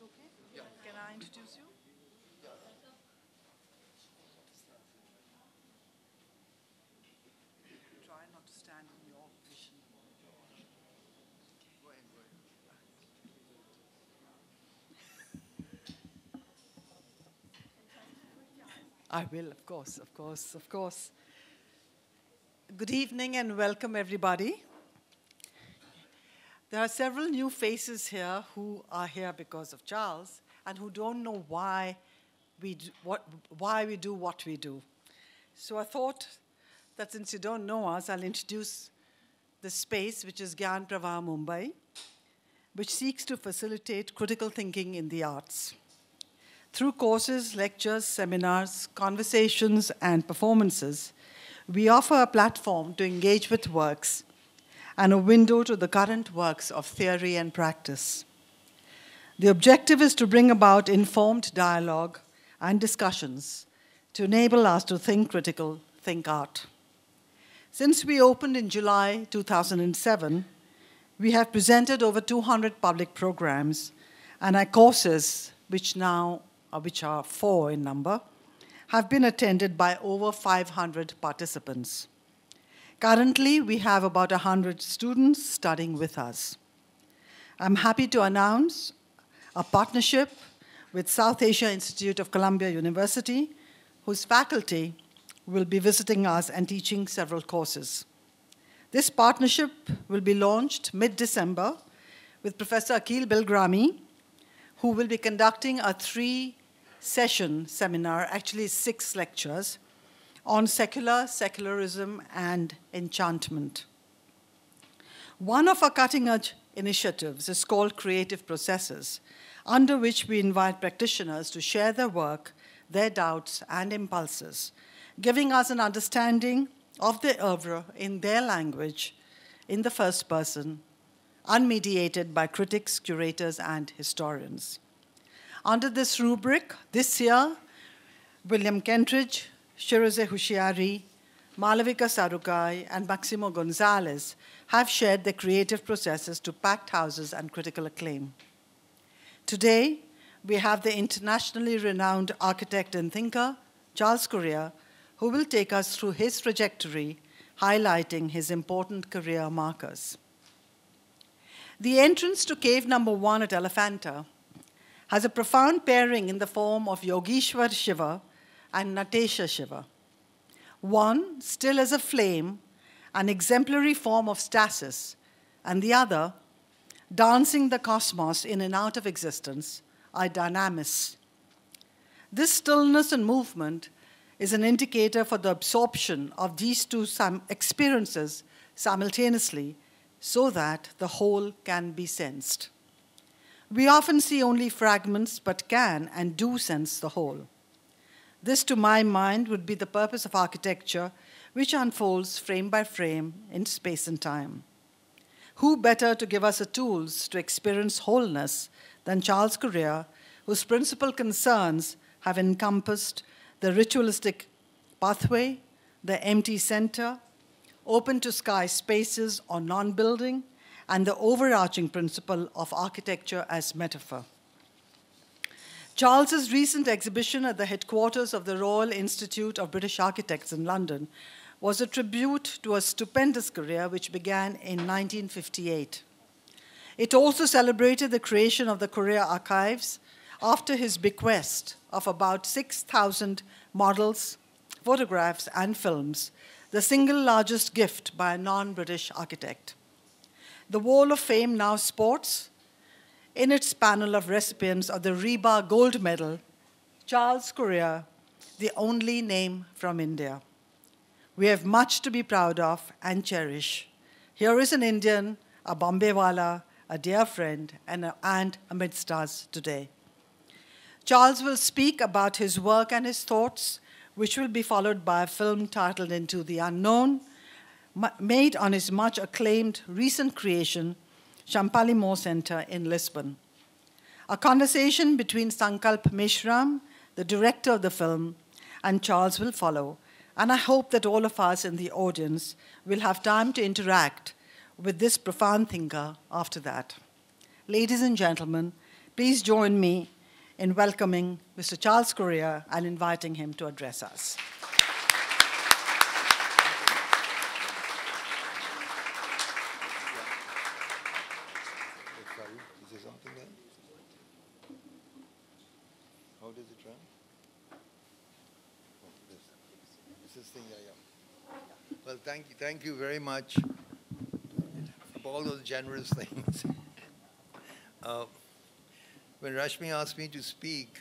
that okay? Yeah. Can I introduce you? Yeah. Try not to stand in your position. Go ahead, go ahead. I will, of course, of course, of course. Good evening and welcome, everybody. There are several new faces here who are here because of Charles and who don't know why we do what we do. So I thought that since you don't know us, I'll introduce the space, which is Gyan Pravaha Mumbai, which seeks to facilitate critical thinking in the arts through courses, lectures, seminars, conversations, and performances. We offer a platform to engage with works and a window to the current works of theory and practice. The objective is to bring about informed dialogue and discussions to enable us to think critical, think art. Since we opened in July 2007, we have presented over 200 public programs and our courses, which are 4 in number, have been attended by over 500 participants. Currently, we have about 100 students studying with us. I'm happy to announce a partnership with South Asia Institute of Columbia University, whose faculty will be visiting us and teaching several courses. This partnership will be launched mid-December with Professor Akeel Bilgrami, who will be conducting a 3-session seminar, actually 6 lectures, on secular, secularism, and enchantment. One of our cutting-edge initiatives is called Creative Processes, under which we invite practitioners to share their work, their doubts, and impulses, giving us an understanding of their oeuvre in their language, in the first person, unmediated by critics, curators, and historians. Under this rubric, this year, William Kentridge, Shirazeh Hushiarie, Malavika Sarukai, and Maximo Gonzalez have shared their creative processes to packed houses and critical acclaim. Today, we have the internationally renowned architect and thinker, Charles Correa, who will take us through his trajectory, highlighting his important career markers. The entrance to cave number 1 at Elephanta has a profound pairing in the form of Yogeshwar Shiva and Natasha Shiva. One still as a flame, an exemplary form of stasis, and the other dancing the cosmos in and out of existence, a dynamis. This stillness and movement is an indicator for the absorption of these two experiences simultaneously so that the whole can be sensed. We often see only fragments but can and do sense the whole. This, to my mind, would be the purpose of architecture, which unfolds frame by frame in space and time. Who better to give us the tools to experience wholeness than Charles Correa, whose principal concerns have encompassed the ritualistic pathway, the empty center, open-to-sky spaces or non-building, and the overarching principle of architecture as metaphor. Charles's recent exhibition at the headquarters of the Royal Institute of British Architects in London was a tribute to a stupendous career which began in 1958. It also celebrated the creation of the Correa Archives after his bequest of about 6,000 models, photographs, and films, the single largest gift by a non-British architect. The Wall of Fame now sports, in its panel of recipients of the RIBA Gold Medal, Charles Correa, the only name from India. We have much to be proud of and cherish. Here is an Indian, a Bombaywala, a dear friend, and amidst us today. Charles will speak about his work and his thoughts, which will be followed by a film titled Into the Unknown, made on his much acclaimed recent creation, Champalimaud Centre in Lisbon. A conversation between Sankalp Mishram, the director of the film, and Charles will follow, and I hope that all of us in the audience will have time to interact with this profound thinker after that. Ladies and gentlemen, Please join me in welcoming Mr. Charles Correa and inviting him to address us. Thank you very much for all those generous things. When Rashmi asked me to speak,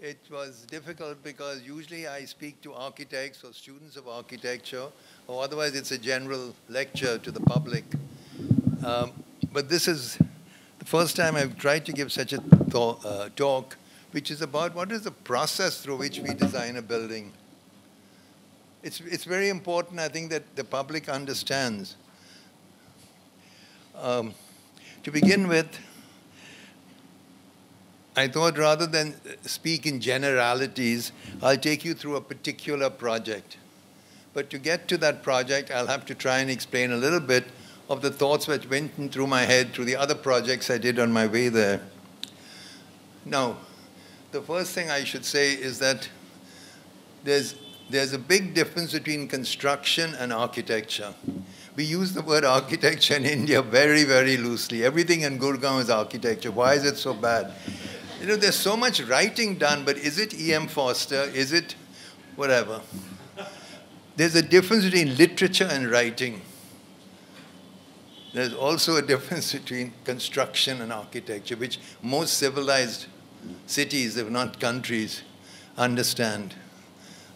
it was difficult because usually I speak to architects or students of architecture, or otherwise it's a general lecture to the public. But this is the first time I've tried to give such a talk, which is about what is the process through which we design a building. It's very important, I think, that the public understands. To begin with, I thought rather than speak in generalities, I'll take you through a particular project. But to get to that project, I'll have to try and explain a little bit of the thoughts which went through my head through the other projects I did on my way there. Now, the first thing I should say is that there's a big difference between construction and architecture. We use the word architecture in India very, very loosely. Everything in Gurgaon is architecture. Why is it so bad? You know, there's so much writing done, but is it E.M. Foster? Is it whatever? There's a difference between literature and writing. There's also a difference between construction and architecture, which most civilized cities, if not countries, understand.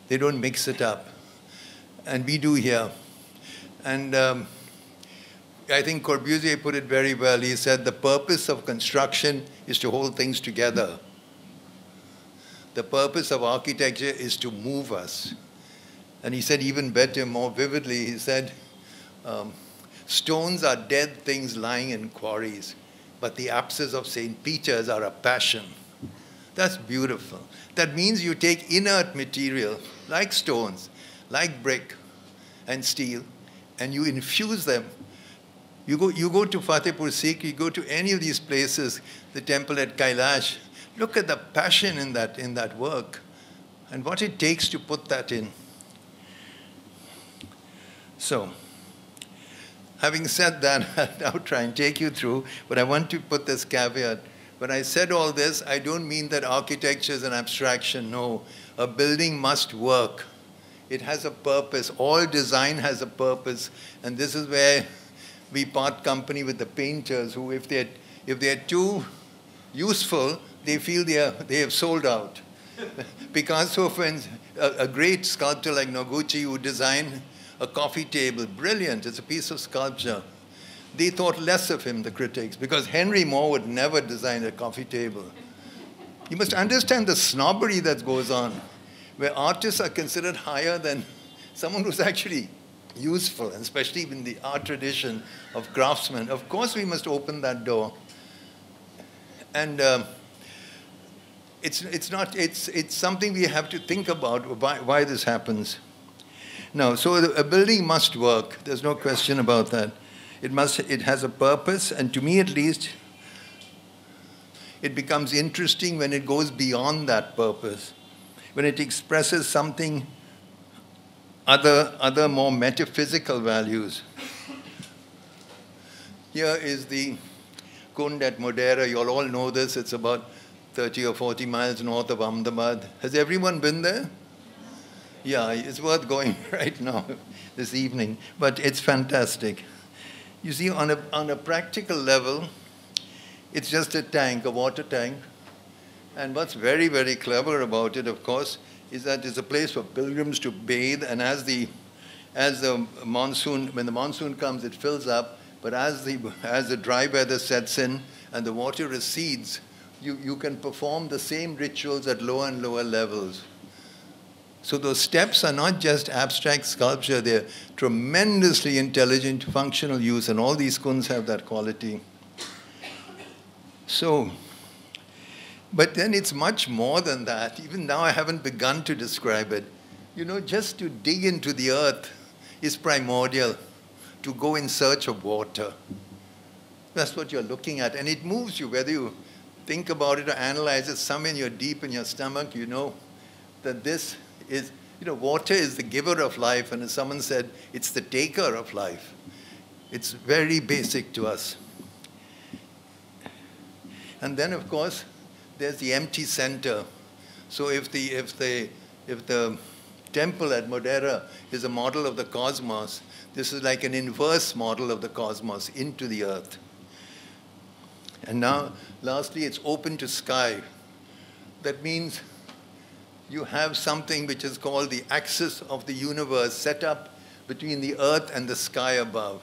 They don't mix it up. And we do here. And I think Corbusier put it very well. He said, the purpose of construction is to hold things together. The purpose of architecture is to move us. And he said even better, more vividly, he said, stones are dead things lying in quarries, but the apses of St. Peter's are a passion. That's beautiful. That means you take inert material, like stones, like brick and steel, and you infuse them. You go to Fatehpur Sikri, go to any of these places, the temple at Kailash, look at the passion in that work and what it takes to put that in. So, having said that, I'll now try and take you through, but I want to put this caveat. When I said all this, I don't mean that architecture is an abstraction, no. A building must work. It has a purpose. All design has a purpose. And this is where we part company with the painters who, if they're too useful, they feel they have sold out. Picasso, a great sculptor like Noguchi who designed a coffee table, brilliant, it's a piece of sculpture. They thought less of him, the critics, because Henry Moore would never design a coffee table. You must understand the snobbery that goes on, where artists are considered higher than someone who's actually useful, and especially in the art tradition of craftsmen. Of course, we must open that door. And it's something we have to think about, why this happens. Now, so a building must work. There's no question about that. It has a purpose, and to me at least, it becomes interesting when it goes beyond that purpose, when it expresses something other more metaphysical values. Here is the Kund at Modera. You'll all know this. It's about 30 or 40 miles north of Ahmedabad. Has everyone been there? Yeah, it's worth going right now, this evening, but it's fantastic. You see, on a practical level, it's just a tank, a water tank. And what's very, very clever about it, of course, is that it's a place for pilgrims to bathe. And when the monsoon comes, it fills up. But as the dry weather sets in and the water recedes, you can perform the same rituals at lower and lower levels. So those steps are not just abstract sculpture, they're tremendously intelligent, functional use, and all these kuns have that quality. So, but then it's much more than that. Even now I haven't begun to describe it. You know, just to dig into the earth is primordial, to go in search of water. That's what you're looking at, and it moves you, whether you think about it or analyze it, somewhere in your deep in your stomach, you know that this is, you know, water is the giver of life, and as someone said, it's the taker of life. It's very basic to us. And then, of course, there's the empty center. So if the temple at Modera is a model of the cosmos, this is like an inverse model of the cosmos into the earth. And now, lastly, it's open to sky. That means you have something which is called the axis of the universe set up between the earth and the sky above,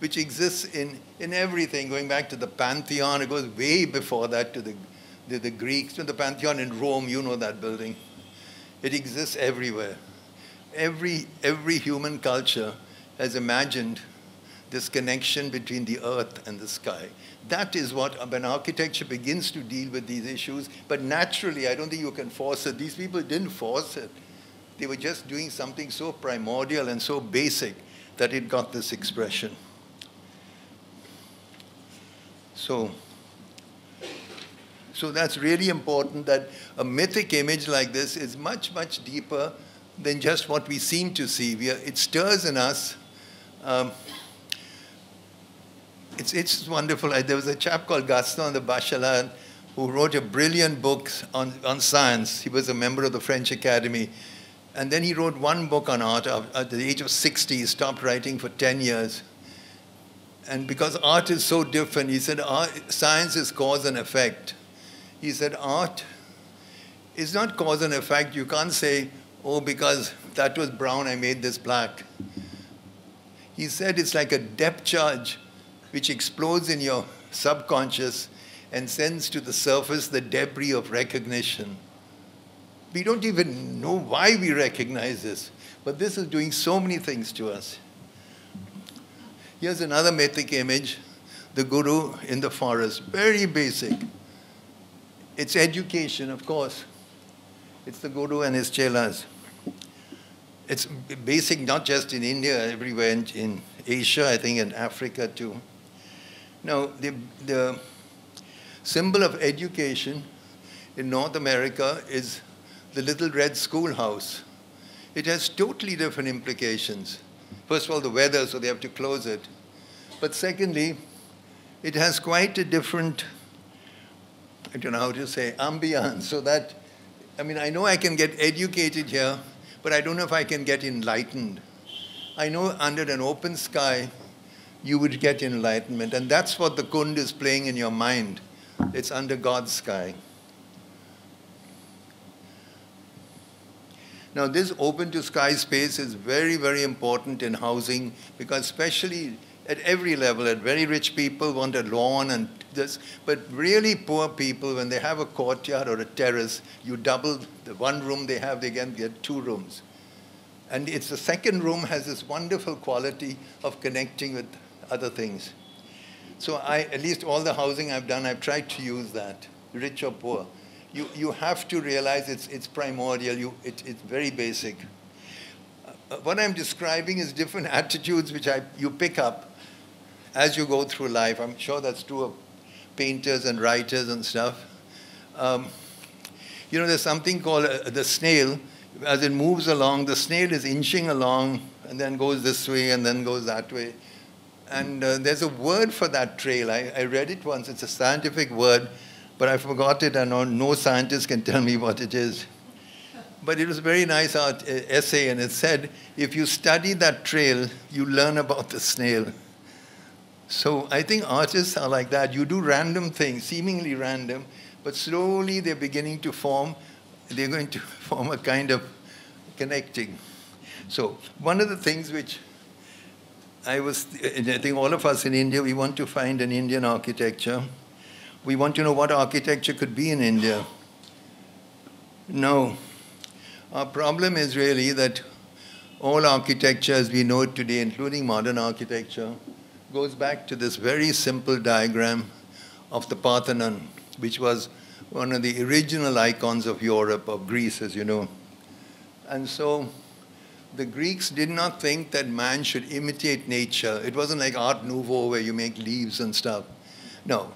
which exists in everything, going back to the Pantheon. It goes way before that to the Greeks, to the Pantheon in Rome, you know that building. It exists everywhere. Every human culture has imagined this connection between the earth and the sky. That is what, when architecture begins to deal with these issues, but naturally, I don't think you can force it. These people didn't force it. They were just doing something so primordial and so basic that it got this expression. So that's really important, that a mythic image like this is much, much deeper than just what we seem to see. It stirs in us. It's wonderful. There was a chap called Gaston de Bachelard who wrote a brilliant book on science. He was a member of the French Academy. And then he wrote one book on art. At the age of 60, he stopped writing for 10 years. And because art is so different, he said, science is cause and effect. He said, art is not cause and effect. You can't say, oh, because that was brown, I made this black. He said it's like a depth charge which explodes in your subconscious and sends to the surface the debris of recognition. We don't even know why we recognize this, but this is doing so many things to us. Here's another mythic image, the guru in the forest, very basic. It's education, of course. It's the guru and his chelas. It's basic not just in India, everywhere in Asia, I think, and Africa too. Now, the symbol of education in North America is the little red schoolhouse. It has totally different implications. First of all, the weather, so they have to close it. But secondly, it has quite a different, I don't know how to say, ambiance. So that, I mean, I know I can get educated here, but I don't know if I can get enlightened. I know under an open sky, you would get enlightenment. And that's what the kund is playing in your mind. It's under God's sky. Now, this open to sky space is very, very important in housing, because especially at every level, at very rich people want a lawn and this, but really poor people, when they have a courtyard or a terrace, you double the one room they have, they can get two rooms. And it's the second room has this wonderful quality of connecting with other things. So at least all the housing I've done, I've tried to use that, rich or poor. You have to realize it's primordial, it's very basic. What I'm describing is different attitudes which you pick up as you go through life. I'm sure that's true of painters and writers and stuff. You know, there's something called the snail. As it moves along, the snail is inching along and then goes this way and then goes that way. And there's a word for that trail. I read it once. It's a scientific word, but I forgot it, and no scientist can tell me what it is. But it was a very nice essay, and it said, if you study that trail, you learn about the snail. So I think artists are like that. You do random things, seemingly random, but slowly they're beginning to form, they're going to form a kind of connecting. So one of the things which I think all of us in India, we want to find an Indian architecture. We want to know what architecture could be in India. No. Our problem is really that all architecture as we know it today, including modern architecture, goes back to this very simple diagram of the Parthenon, which was one of the original icons of Europe, of Greece, as you know. And so the Greeks did not think that man should imitate nature. It wasn't like Art Nouveau where you make leaves and stuff. No.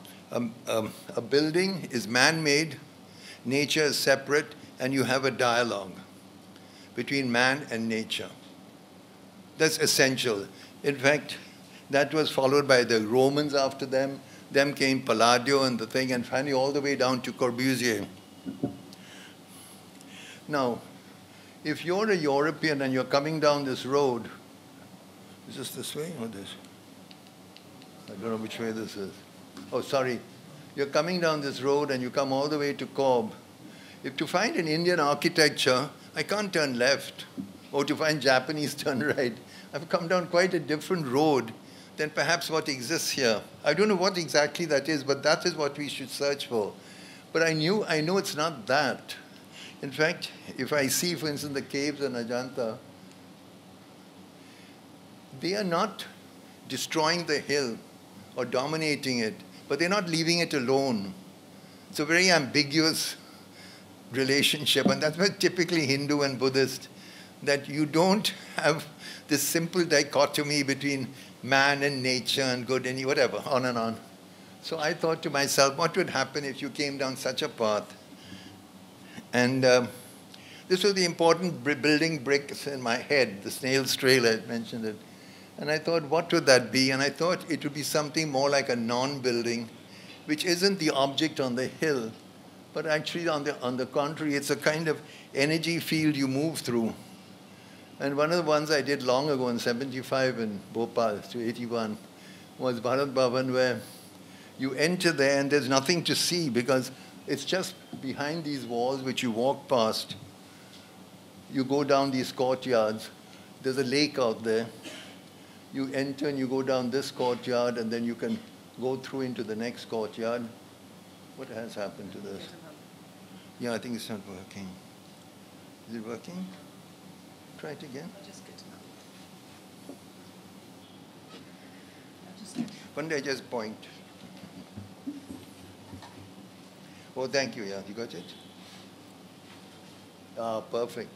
a building is man-made, nature is separate, and you have a dialogue between man and nature. That's essential. In fact, that was followed by the Romans after them. Then came Palladio and the thing, and finally all the way down to Corbusier. Now, if you're a European and you're coming down this road, is this way or this? I don't know which way this is. Oh, sorry. You're coming down this road and you come all the way to Corb. If to find an Indian architecture, I can't turn left. Or to find Japanese, turn right. I've come down quite a different road than perhaps what exists here. I don't know what exactly that is, but that is what we should search for. But I know it's not that. In fact, if I see, for instance, the caves in Ajanta, they are not destroying the hill or dominating it, but they're not leaving it alone. It's a very ambiguous relationship, and that's why typically Hindu and Buddhist, that you don't have this simple dichotomy between man and nature and good and whatever, on and on. So I thought to myself, what would happen if you came down such a path? And this was the important building bricks in my head, the snail's trail, I mentioned it. And I thought, what would that be? And I thought it would be something more like a non-building, which isn't the object on the hill, but actually on the contrary, it's a kind of energy field you move through. And one of the ones I did long ago in 75 in Bhopal to 81 was Bharat Bhavan, where you enter there and there's nothing to see because it's just behind these walls which you walk past. You go down these courtyards. There's a lake out there. You enter and you go down this courtyard, and then you can go through into the next courtyard. What has happened to this? Yeah, I think it's not working. Is it working? Try it again. One day I just point. Oh, thank you, yeah. You got it? Ah, perfect.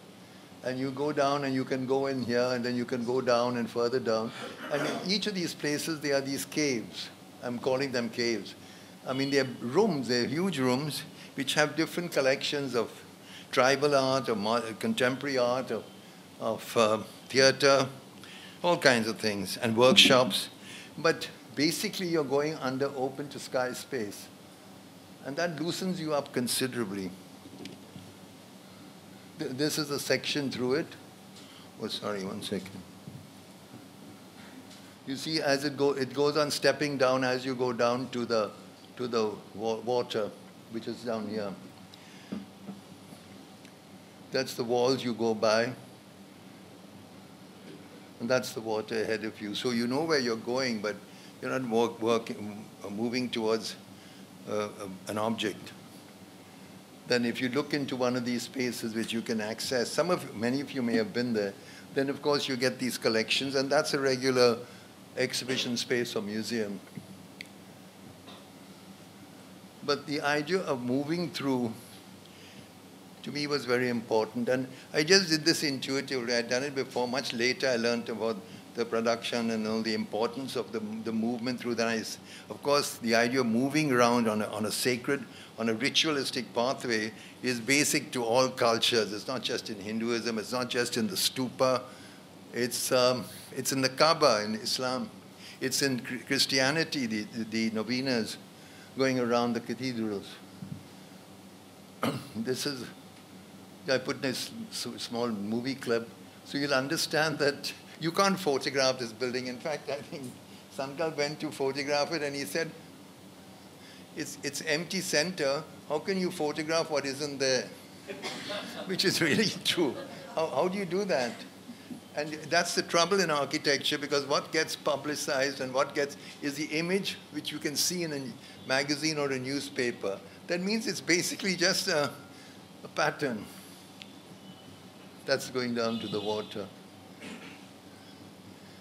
And you go down and you can go in here and then you can go down and further down. And in each of these places, there are these caves. I'm calling them caves. I mean, they're rooms, they're huge rooms, which have different collections of tribal art, of contemporary art, of theater, all kinds of things, and workshops. But basically, you're going under open-to-sky space. And that loosens you up considerably. This is a section through it. Oh, sorry, one second. You see, as it goes on stepping down as you go down to the water, which is down here. That's the walls you go by. And that's the water ahead of you. So you know where you're going, but you're not moving towards an object. Then if you look into one of these spaces which you can access, many of you may have been there, then of course you get these collections, and that's a regular exhibition space or museum. But the idea of moving through, to me, was very important. And I just did this intuitively. I'd done it before. Much later, I learned about the production and all the importance of the movement through that. Of course, the idea of moving around on a ritualistic pathway is basic to all cultures. It's not just in Hinduism. It's not just in the stupa. It's in the Kaaba in Islam. It's in Christianity, the novenas going around the cathedrals. This is, I put in a small movie clip, so you'll understand that you can't photograph this building. In fact, I think Sankalp went to photograph it, and he said, it's empty center. How can you photograph what isn't there? Which is really true. How do you do that? And that's the trouble in architecture, because what gets publicized and what gets is the image which you can see in a magazine or a newspaper. That means it's basically just a pattern. That's going down to the water.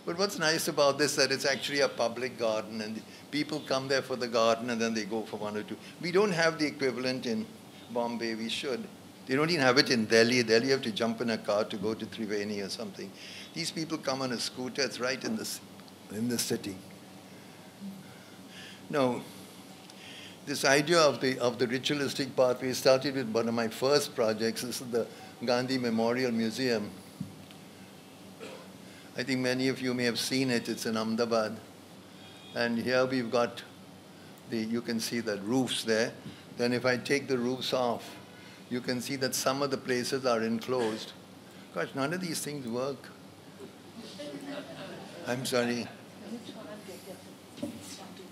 But what's nice about this is that it's actually a public garden, and people come there for the garden, and then they go for one or two. We don't have the equivalent in Bombay. We should. They don't even have it in Delhi. Delhi, you have to jump in a car to go to Triveni or something. These people come on a scooter. It's right in the city. No. this idea of the ritualistic pathway started with one of my first projects. This is the Gandhi Memorial Museum. I think many of you may have seen it. It's in Ahmedabad. And here we've got the, you can see the roofs there. Then if I take the roofs off, you can see that some of the places are enclosed. Gosh, none of these things work. I'm sorry.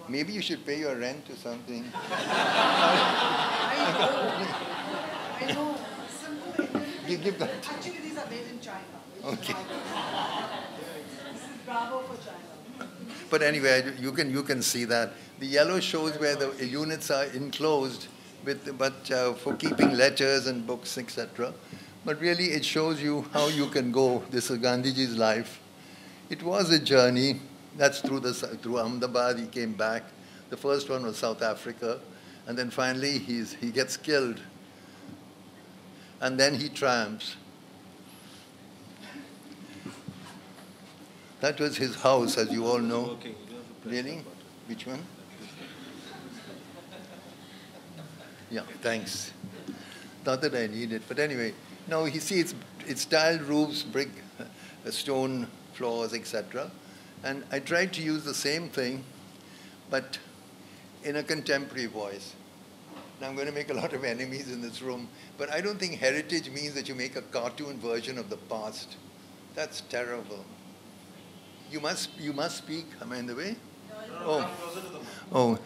Maybe you should pay your rent or something. I know. I know. Simple. You give that. Actually, these are made in China. Okay. This is bravo for China. But anyway, you can see that. The yellow shows where the units are enclosed, with but for keeping letters and books, etc. But really, it shows you how you can go. This is Gandhiji's life. It was a journey. That's through Ahmedabad. He came back. The first one was South Africa, and then finally he gets killed, and then he triumphs. That was his house, as you all know. Really? Which one? Yeah. Thanks. Not that I need it, but anyway. No, you see, it's tiled roofs, brick, stone floors, etc. And I tried to use the same thing, but in a contemporary voice. Now, I'm going to make a lot of enemies in this room, but I don't think heritage means that you make a cartoon version of the past. That's terrible. You must speak. Am I in the way? No, oh.